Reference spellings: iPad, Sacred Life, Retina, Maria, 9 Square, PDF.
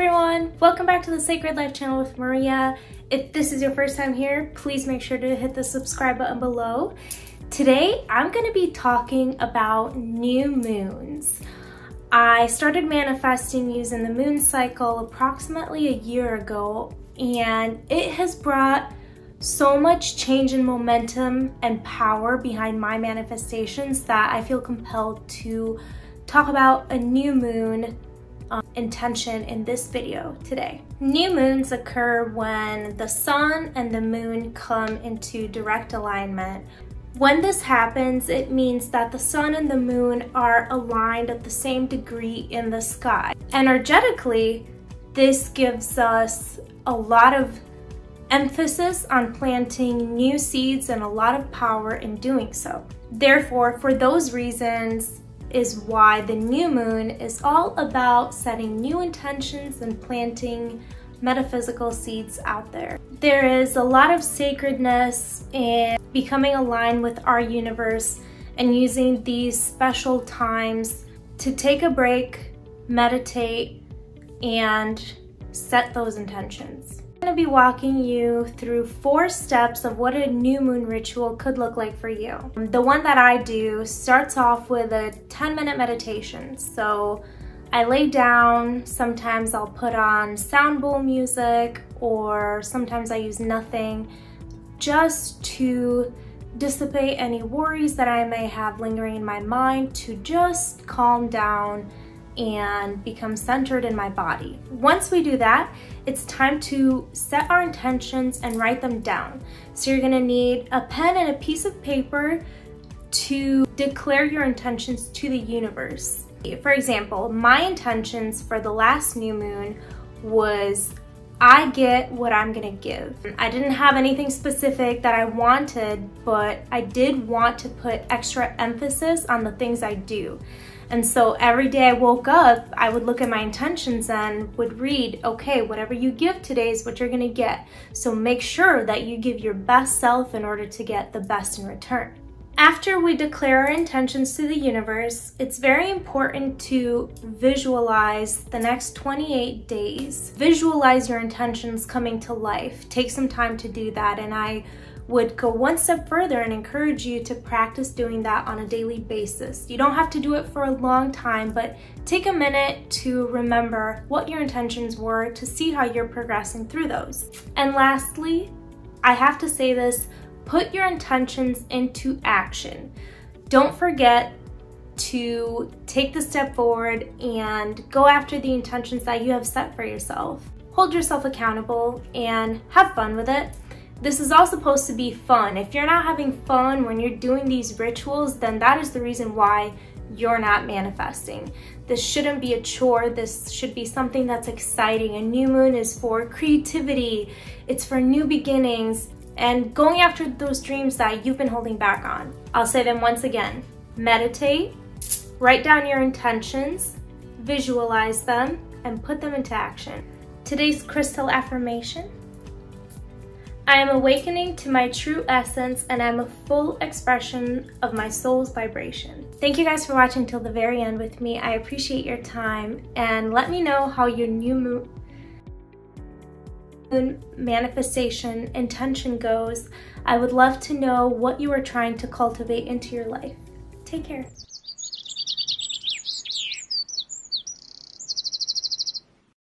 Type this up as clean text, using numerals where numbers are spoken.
everyone, welcome back to the Sacred Life channel with Maria. If this is your first time here, please make sure to hit the subscribe button below. Today, I'm going to be talking about new moons. I started manifesting using the moon cycle approximately a year ago, and it has brought so much change and momentum and power behind my manifestations that I feel compelled to talk about a new moon intention in this video today. New moons occur when the sun and the moon come into direct alignment. When this happens, it means that the sun and the moon are aligned at the same degree in the sky. Energetically, this gives us a lot of emphasis on planting new seeds and a lot of power in doing so. Therefore, for those reasons, is why the new moon is all about setting new intentions and planting metaphysical seeds out there. There is a lot of sacredness in becoming aligned with our universe and using these special times to take a break, meditate, and set those intentions. I'm going to be walking you through 4 steps of what a new moon ritual could look like for you. The one that I do starts off with a 10-minute meditation. So I lay down, sometimes I'll put on sound bowl music, or sometimes I use nothing, just to dissipate any worries that I may have lingering in my mind, to just calm down and become centered in my body. Once we do that, it's time to set our intentions and write them down. So you're gonna need a pen and a piece of paper to declare your intentions to the universe. For example, my intentions for the last new moon was, I get what I'm gonna give. I didn't have anything specific that I wanted, but I did want to put extra emphasis on the things I do. And so every day I woke up, I would look at my intentions and would read, okay, whatever you give today is what you're gonna get. So make sure that you give your best self in order to get the best in return. After we declare our intentions to the universe, it's very important to visualize the next 28 days. Visualize your intentions coming to life. Take some time to do that, and I would go one step further and encourage you to practice doing that on a daily basis. You don't have to do it for a long time, but take a minute to remember what your intentions were, to see how you're progressing through those. And lastly, I have to say this, put your intentions into action. Don't forget to take the step forward and go after the intentions that you have set for yourself. Hold yourself accountable and have fun with it. This is all supposed to be fun. If you're not having fun when you're doing these rituals, then that is the reason why you're not manifesting. This shouldn't be a chore. This should be something that's exciting. A new moon is for creativity. It's for new beginnings and going after those dreams that you've been holding back on. I'll say them once again. Meditate, write down your intentions, visualize them, and put them into action. Today's crystal affirmation. I am awakening to my true essence and I'm a full expression of my soul's vibration. Thank you guys for watching till the very end with me. I appreciate your time, and let me know how your new moon manifestation intention goes. I would love to know what you are trying to cultivate into your life. Take care.